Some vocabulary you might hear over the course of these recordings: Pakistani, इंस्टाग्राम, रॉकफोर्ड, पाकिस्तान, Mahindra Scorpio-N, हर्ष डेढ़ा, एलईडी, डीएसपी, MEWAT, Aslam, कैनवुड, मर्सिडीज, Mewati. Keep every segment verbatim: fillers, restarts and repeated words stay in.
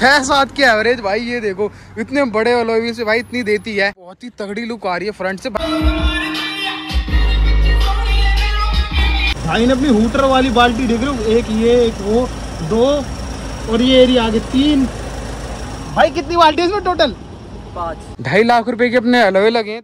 छह सात के एवरेज भाई, ये देखो इतने बड़े अलॉय व्हील से भाई इतनी देती है, बहुत ही तगड़ी लुक आ रही है फ्रंट से। भाई ने अपनी हूटर वाली बाल्टी देख रहे हो, एक ये एक वो दो और ये एरिया आगे तीन, भाई कितनी बाल्टी इसमें टोटल? पाँच। ढाई लाख रुपए के अपने अलॉय लगे।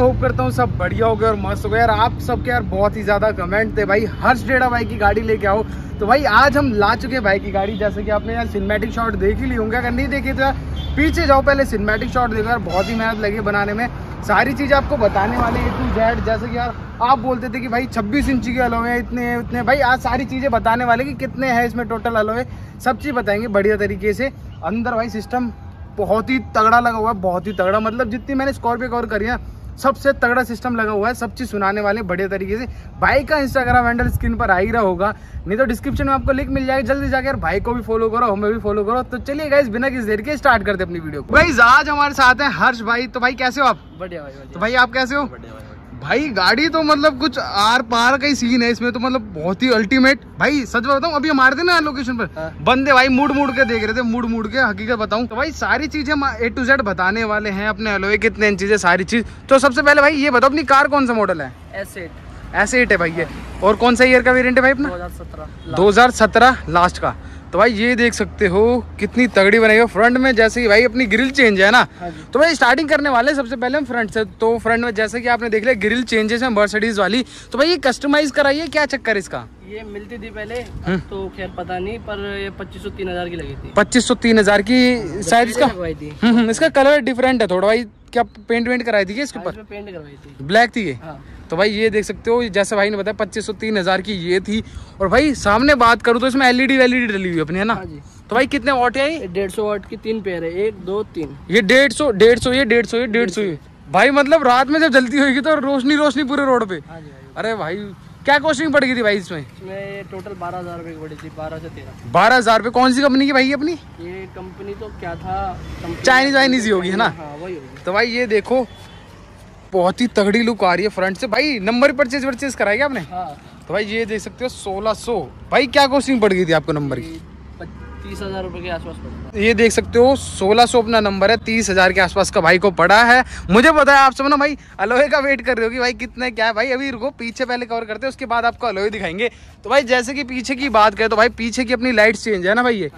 होप करता हूँ सब बढ़िया हो गया और मस्त हो गया। यार आप सबके यार बहुत ही ज्यादा कमेंट थे भाई, हर्ष डेढ़ा भाई की गाड़ी लेके आओ, तो भाई आज हम ला चुके हैं भाई की गाड़ी। जैसे कि आपने यार सिनेमैटिक शॉट देख ही ली होंगे, अगर नहीं देखे तो यार पीछे जाओ, पहले सिनेमैटिक शॉट देखो यार, बहुत ही मेहनत लगी बनाने में, सारी चीज़ आपको बताने वाली ए टू जेड। जैसे कि यार आप बोलते थे कि भाई छब्बीस इंची के अलॉय हैं, इतने उतने, भाई आज सारी चीज़ें बताने वाले कि कितने हैं इसमें टोटल अलॉय, सब चीज़ बताएंगे बढ़िया तरीके से। अंदर भाई सिस्टम बहुत ही तगड़ा लगा हुआ है, बहुत ही तगड़ा, मतलब जितनी मैंने स्कॉर्पियो कवर करी है सबसे तगड़ा सिस्टम लगा हुआ है, सब चीज़ सुनाने वाले बढ़िया तरीके से। भाई का इंस्टाग्राम हैंडल स्क्रीन पर आ ही रहा होगा, नहीं तो डिस्क्रिप्शन में आपको लिंक मिल जाएगी, जल्दी जाकर भाई को भी फॉलो करो, हमें भी फॉलो करो। तो चलिए गाइस बिना किसी देर के स्टार्ट करते अपनी वीडियो को। भाई आज हमारे साथ हैं हर्ष भाई, तो भाई कैसे हो आप? बढ़िया भाई। तो भाई आप कैसे हो? भाई गाड़ी तो मतलब कुछ आर पार का ही सीन है इसमें, तो मतलब बहुत ही अल्टीमेट। भाई सच बताऊं अभी हमारे थे ना लोकेशन पर, बंदे भाई मूड मूड के देख रहे थे, मूड मूड के हकीकत बताऊं तो भाई सारी चीजें हम ए टू जेड बताने वाले हैं, अपने अलॉय कितने इंचीज है सारी चीज। तो सबसे पहले भाई ये बताओ अपनी कार कौन सा मॉडल है? S eight. एस एट है भाई ये, और कौन सा ईयर का वेरिएंट है भाई अपना? दो हज़ार सत्रह। दो हजार सत्रह लास्ट का। तो भाई ये देख सकते हो कितनी तगड़ी बनाई हो फ्रंट में। जैसे कि भाई अपनी ग्रिल चेंज है ना, तो भाई स्टार्टिंग करने वाले सबसे पहले हम फ्रंट से। तो फ्रंट में जैसे कि आपने देख लिया ग्रिल चेंजेस है मर्सिडीज वाली, तो भाई ये कस्टमाइज कराइए, क्या चक्कर इसका? ये मिलती थी पहले तो खैर पता नहीं, पर ये पच्चीस सौ तीन हजार की लगी थी, पच्चीस सौ तीन हजार की शायद। इसका इसका कलर डिफरेंट है थोड़ा भाई, क्या पेंट वेंट कराई थी इसके ऊपर? पेंट करवाई थी, ब्लैक थी ये। तो भाई ये देख सकते हो जैसे भाई ने बताया पच्चीस सौ तीन हजार की ये थी। और भाई सामने बात करूँ तो इसमें एलईडी वेलईडी डली हुई अपनी है ना। हाँ जी। तो भाई कितने वॉट है? डेढ़ सौ वॉट की तीन पेयर है, एक दो तीन, ये डेढ़ सौ डेढ़ सौ ये डेढ़ सौ ये डेढ़ सौ ये भाई, मतलब रात में जब जलती होगी तो रोशनी रोशनी पूरे रोड पे। हाँ जी, अरे भाई क्या कॉस्टिंग पड़ गई थी भाई इसमें? इसमें टोटल बारह हजार रुपए की पड़ी थी, बारह से तेरह। बारह हजार रुपए कौन सी कंपनी की भाई अपनी? ये कंपनी तो क्या था, चाइनीज वाइनीज ही होगी है ना। तो भाई ये देखो बहुत ही तगड़ी लुक आ रही है फ्रंट से। भाई नंबर परचेज परचेज कराएगा आपने? हाँ। तो भाई ये देख सकते हो सोलह सौ। भाई क्या कॉस्टिंग पड़ गई थी आपको नंबर की? तीस हजार रुपए के आसपास पड़ा। ये देख सकते हो सोलह सौ अपना नंबर है, तीस हजार के आसपास का भाई को पड़ा है। मुझे पता है आप सब ना भाई अलॉय का वेट कर रहे हो कि भाई कितना है क्या है। भाई अभी रुको, पीछे पहले कवर करते हैं, उसके बाद आपको अलॉय दिखाएंगे। तो भाई जैसे कि पीछे की बात करें तो भाई पीछे की अपनी लाइट चेंज है ना भाई, ये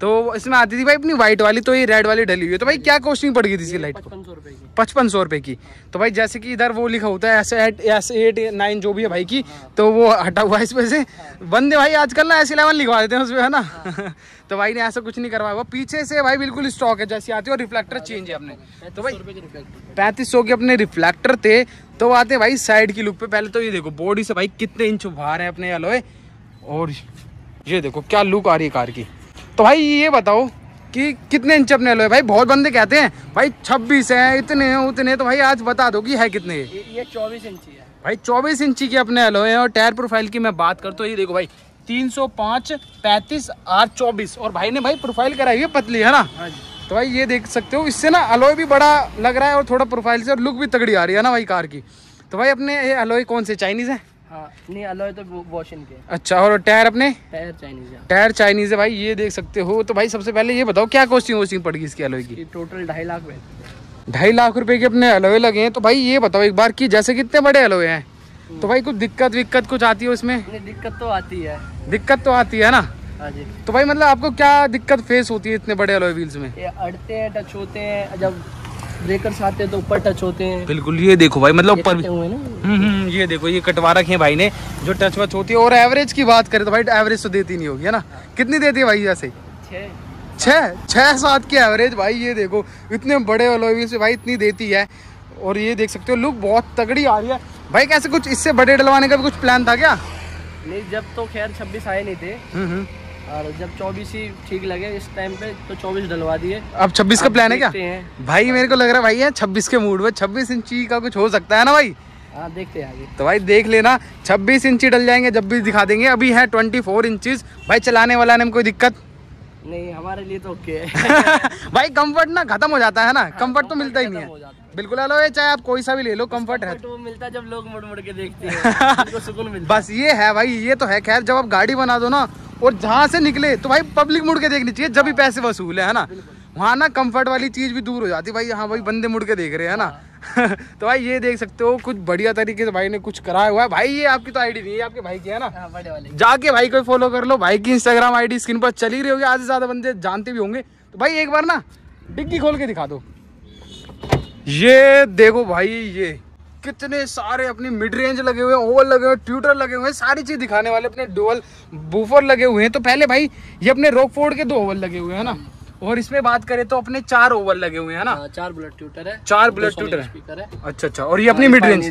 तो इसमें आती थी भाई अपनी व्हाइट वाली, तो ये रेड वाली डली हुई है। तो भाई क्या कॉस्टिंग पड़ गई थी इसकी लाइट को? पचपन सौ रुपए की। तो भाई जैसे कि इधर वो लिखा होता है एस एट नाइन जो भी है भाई की, तो वो हटा हुआ है इसमें से। बंदे भाई आजकल ना एस इलेवन लिखवा देते हैं उसमें है ना। तो भाई ने ऐसा कुछ नहीं करवाया हुआ, पीछे से भाई बिल्कुल स्टॉक है जैसी आती है। और रिफ्लेक्टर चेंज है अपने, तो भाई पैंतीस सौ के अपने रिफ्लेक्टर थे। तो आते हैं भाई साइड की लुक पे, पहले तो ये देखो बॉडी से भाई कितने इंच बाहर है अपने अलॉय, और ये देखो क्या लुक आ रही है कार की। तो भाई ये बताओ कि कितने इंच अपने अलॉय? भाई बहुत बंदे कहते हैं भाई छब्बीस है, इतने उतने, तो भाई आज बता दो कि है कितने ये? ये चौबीस इंची है भाई, चौबीस इंची के अपने अलॉय हैं। और टायर प्रोफाइल की मैं बात करता हूँ, ये देखो भाई तीन सौ पाँच पैंतीस आठ चौबीस, और भाई ने भाई प्रोफाइल कराई है पतली है ना। हाँ जी। तो भाई ये देख सकते हो इससे ना अलॉय भी बड़ा लग रहा है, और थोड़ा प्रोफाइल से और लुक भी तगड़ी आ रही है ना भाई कार की। तो भाई अपने ये अलॉय कौन से, चाइनीज़ है? हाँ, नहीं अलॉय तो वॉश इनके। अच्छा, और टायर अपने टायर चाइनीज है। टायर चाइनीज है भाई, ये देख सकते हो। तो भाई सबसे पहले ये बताओ क्या कॉस्टिंग वॉशिंग पड़ेगी इसकी अलॉय की? टोटल ढाई लाख रुपए ढाई लाख रुपए के अपने अलॉय लगे हैं। तो भाई ये बताओ एक बार कि जैसे कितने बड़े अलॉय हैं तो भाई कुछ दिक्कत विक्कत कुछ आती है उसमें? दिक्कत तो आती है, दिक्कत तो आती है ना। तो भाई मतलब आपको क्या दिक्कत फेस होती है इतने बड़े अलॉय व्हील्स में? अड़ते हैं, टच होते हैं, जब ब्रेकर्स आते हैं तो ऊपर टच होते हैं। बिल्कुल, ये देखो भाई मतलब ऊपर हम्म ये देखो ये कटवा रखे हैं भाई ने जो टच वच होती है। और एवरेज की बात करें तो भाई एवरेज तो देती नहीं होगी है ना, कितनी देती है भाई? जैसे छः छः सात की एवरेज भाई। ये देखो इतने बड़े अलॉय व्हील्स भाई इतनी देती है। और ये देख सकते हो लुक बहुत तगड़ी आ रही है भाई। कैसे कुछ इससे बड़े डलवाने का भी कुछ प्लान था क्या? नहीं, जब तो खैर छब्बीस आए नहीं थे और जब चौबीस ही ठीक लगे इस टाइम पे तो चौबीस डलवा दिए। अब छब्बीस का प्लान है क्या है? भाई मेरे को लग रहा है भाई है छब्बीस के मूड में छब्बीस इंची का कुछ हो सकता है ना भाई। हाँ देखते हैं आगे। तो भाई देख लेना छब्बीस इंची डल जाएंगे जब भी दिखा देंगे। अभी है चौबीस इंचीज। भाई चलाने वाला ने कोई दिक्कत नहीं, हमारे लिए तो ओके है। भाई कंफर्ट ना खत्म हो जाता है ना, कंफर्ट तो मिलता ही नहीं है बिल्कुल। अलोए चाहे आप कोई सा भी ले लो कंफर्ट है तो मिलता है जब लोग मुड़ मुड़ के देखते हैं, सुकून मिलता है बस ये है भाई। ये तो है खैर, जब आप गाड़ी बना दो ना और जहाँ से निकले तो भाई पब्लिक मुड़ के देखनी चाहिए जब भी पैसे वसूल है ना, वहाँ ना कंफर्ट वाली चीज़ भी दूर हो जाती है भाई। हाँ भाई बंदे मुड़ के देख रहे हैं ना। तो भाई ये देख सकते हो कुछ बढ़िया तरीके से भाई ने कुछ कराया हुआ है भाई। ये आपकी तो आईडी नहीं है, आपके भाई की है ना। हाँ, बड़े वाले जाके भाई को फॉलो कर लो। भाई की इंस्टाग्राम आईडी स्क्रीन पर चली रही होगी, आधे से ज़्यादा बंदे जानते भी होंगे। तो भाई एक बार ना डिग्गी खोल के दिखा दो। ये देखो भाई ये कितने सारे अपने मिड रेंज लगे हुए हैं, ओवर लगे हुए हैं, ट्यूटर लगे हुए हैं, सारी चीज दिखाने वाले अपने डुअल बूफर लगे हुए हैं। तो पहले भाई ये अपने रॉकफोर्ड के दो ओवर लगे हुए हैं ना, और इसमें बात करें तो अपने चार ओवर लगे हुए हैं ना। चार बुलेट ट्यूटर है, चार बुलेट ट्यूटर है। अच्छा अच्छा, और ये अपनी मिड रेंज,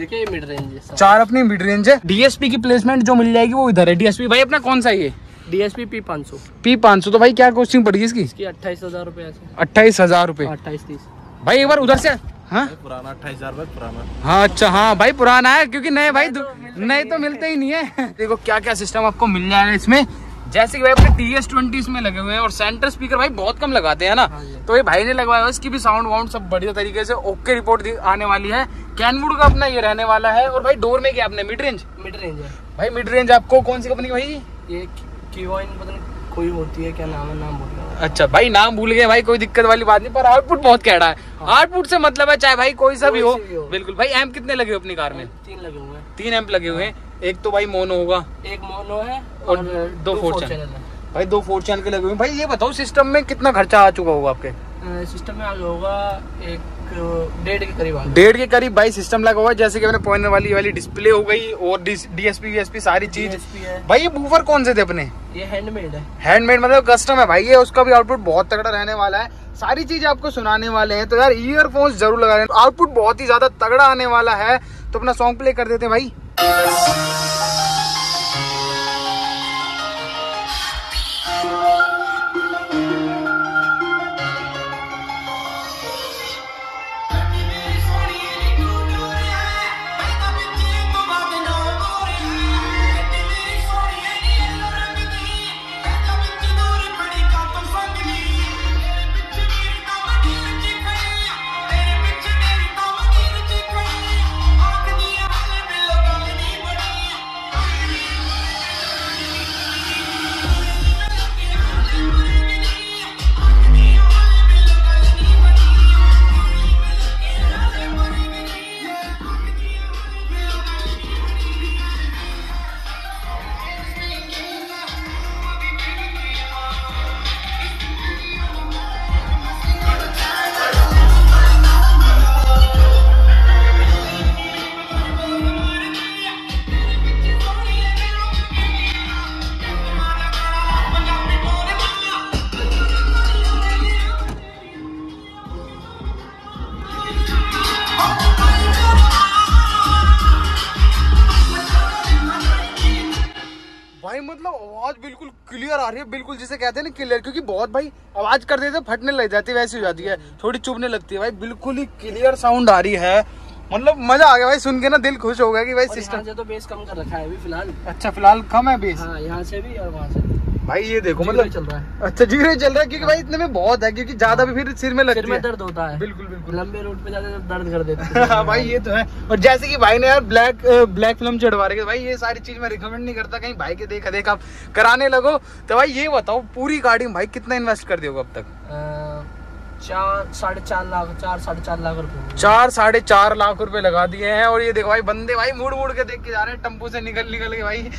चार अपनी मिड रेंज है। डीएसपी की प्लेसमेंट जो मिल जाएगी वो इधर है। डीएसपी भाई अपना कौन सा ये डीएसपी पी पाँच सौ पी पाँच सौ तो भाई क्या कोस्टिंग पड़ेगी इसकी? अट्ठाईस हजार रुपए अट्ठाईस हजार रुपए अट्ठाईस तीस भाई एक बार उधर से। हाँ पुराना अट्ठाईस हजार पुराना। हाँ अच्छा, हाँ भाई पुराना है क्योंकि नए भाई तो नए तो मिलते ही नहीं है। देखो क्या क्या सिस्टम आपको मिल जाएगा इसमें। जैसे कि भाई अपने टी एस ट्वेंटी इसमें लगे हुए हैं और सेंटर स्पीकर भाई बहुत कम लगाते हैं ना। हाँ तो ये भाई ने लगवाया है, इसकी भी साउंड वाउंड सब बढ़िया तरीके से ओके रिपोर्ट आने वाली है। कैनवुड का अपना ये रहने वाला है। और भाई डोर में क्या आपने मिड रेंज मिड रेंज है भाई। मिड रेंज आपको कौन सी कंपनी भाई? ये कोई होती है क्या नाम है, नाम भूल गया। अच्छा भाई नाम भूल गए भाई, कोई दिक्कत वाली बात नहीं। पर आउटपुट बहुत कैड़ा है। हाँ। आउटपुट से मतलब है चाहे भाई कोई सा भी हो। बिल्कुल भाई एम्प कितने लगे हुए अपनी कार में? तीन लगे हुए हैं। तीन एम्प लगे हुए हैं। एक तो भाई मोनो होगा, एक मोनो है और, और दो फोर चैनल भाई, दो फोर चैनल के लगे हुए हैं। भाई ये बताओ सिस्टम में कितना खर्चा आ चुका होगा आपके? सिस्टम में आज होगा एक डेढ़ के करीब डेढ़ के करीब भाई सिस्टम लगा हुआ है। जैसे कि अपने पॉइंटर वाली वाली डिस्प्ले हो गई और डीएसपी वीएसपी सारी चीज है भाई। ये बूफर कौन से थे अपने? ये हैंडमेड है। हैंडमेड मतलब कस्टम है भाई ये, उसका भी आउटपुट बहुत तगड़ा रहने वाला है। सारी चीज आपको सुनाने वाले हैं तो यार ईयरफोन्स जरूर लगा रहे हैं, आउटपुट बहुत ही ज्यादा तगड़ा आने वाला है। तो अपना सॉन्ग प्ले कर देते हैं भाई। बिल्कुल क्लियर आ रही है, बिल्कुल जिसे कहते हैं ना क्लियर, क्योंकि बहुत भाई आवाज कर देते फटने लग जाती है, वैसी हो जाती है, थोड़ी चुभने लगती है। भाई बिल्कुल ही क्लियर साउंड आ रही है, मतलब मजा आ गया भाई सुन के ना, दिल खुश हो गया कि भाई सिस्टम। यहाँ से तो बेस कम कर रखा है अभी फिलहाल। अच्छा फिलहाल कम है बेस। हाँ, यहाँ से भी और वहाँ से भाई। ये देखो मतलब चल रहा है। अच्छा जीरो चल रहा है क्योंकि भाई इतने में बहुत है, क्योंकि ज्यादा भी फिर सिर में लगता है, दर्द होता है। बिल्कुल बिल्कुल लंबे रूट पे जाते तो दर्द कर देते हैं। भाई ये तो है। और जैसे कि भाई ने यार ब्लैक ब्लैक फिल्म चढ़वा रही है भाई, ये सारी चीज मैं रिकमेंड नहीं करता, कहीं भाई के देखा देखा आप कराने लगो। तो भाई ये बताओ पूरी गाड़ी में भाई कितना इन्वेस्ट कर दिया अब तक? चार साढ़े चार लाख चार साढ़े चार लाख रुपए चार साढ़े चार लाख रुपए लगा दिए हैं। और ये देखो भाई बंदे भाई मूड मूड के देख के जा रहे हैं, टम्पू से निकल निकल के भाई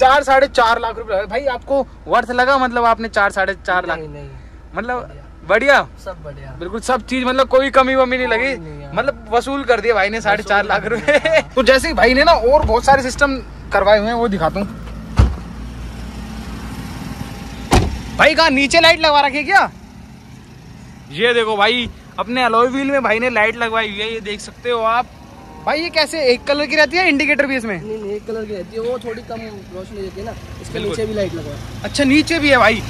चार साढ़े चार लाख रुपए। भाई आपको वर्थ लगा, मतलब आपने चार साढ़े चार लाख नहीं, मतलब बढ़िया सब बढ़िया बिल्कुल सब चीज, मतलब कोई कमी वमी नहीं लगी, मतलब वसूल कर दिया भाई ने साढ़े चार लाख रुपए। तो जैसे ही भाई ने ना और बहुत सारे सिस्टम करवाए हुए हैं वो दिखाता हूँ भाई। कहाँ नीचे लाइट लगवा रखी है क्या? ये देखो भाई अपने अलॉय व्हील में भाई ने लाइट लगवाई हुई है, ये देख सकते हो आप। भाई ये कैसे एक कलर की रहती है इंडिकेटर भी इसमें? नहीं नहीं एक कलर की रहती है, वो थोड़ी कम रोशनी देती है ना, इसके नीचे भी लाइट लगवा। अच्छा नीचे भी है भाई,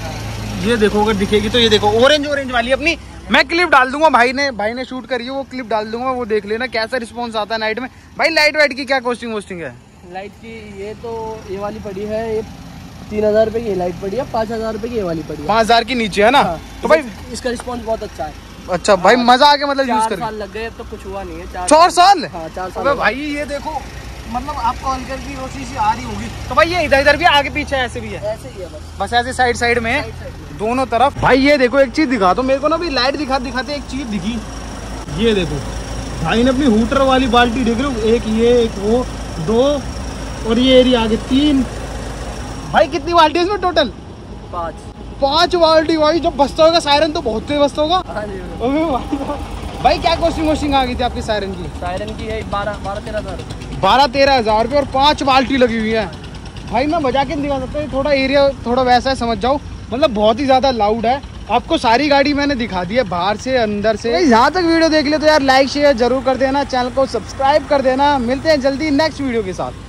ये देखो अगर दिखेगी तो, ये देखो ऑरेंज ऑरेंज वाली अपनी, मैं क्लिप डाल दूंगा भाई ने भाई ने शूट करी है वो क्लिप डाल दूंगा, वो देख लेना कैसा रिस्पॉन्स आता है नाइट में। भाई लाइट वाइट की क्या कॉस्टिंग वोस्टिंग है लाइट की? ये तो ये वाली पड़ी है, ये तीन हजार रुपये की लाइट पड़ी है, पाँच हजार रुपये की वाली पड़ी है, पाँच हजार की नीचे है ना। हाँ, तो भाई इसका रिस्पांस बहुत अच्छा है। अच्छा भाई मजा आके मतलब यूज कर साल लग गए अब तो कुछ हुआ नहीं है। चार, चार साल? हाँ, चार साल। तो भाई ये देखो मतलब आपको हल्की हल्की रोशनी सी आ रही होगी। तो भाई ये इधर इधर भी आगे पीछे ऐसे भी है, ऐसे ही है बस बस ऐसे साइड साइड में दोनों तरफ। भाई ये देखो एक चीज दिखा दो मेरे को ना, अभी लाइट दिखा दिखाते एक चीज दिखी, ये देखो भाई ने अपनी हूटर वाली बाल्टी देख लो, एक ये एक वो दो और ये एरिया आगे तीन। भाई कितनी बाल्टी है इसमें टोटल? पाँच पाँच बाल्टी। भाई जब बसता होगा सायरन तो बहुत तेज बसता होगा। भाई क्या कोस्टिंग वोस्टिंग आ गई थी आपकी सायरन की? सायरन की है बारह बारह तेरह हजार बारह तेरह हजार रुपये और पाँच बाल्टी लगी हुई है। भाई मैं बजा के नहीं दिखा सकता, थोड़ा एरिया थोड़ा वैसा है समझ जाओ, मतलब बहुत ही ज़्यादा लाउड है। आपको सारी गाड़ी मैंने दिखा दी है बाहर से अंदर से। यहाँ तक वीडियो देख ले तो यार लाइक शेयर जरूर कर देना, चैनल को सब्सक्राइब कर देना। मिलते हैं जल्दी नेक्स्ट वीडियो के साथ।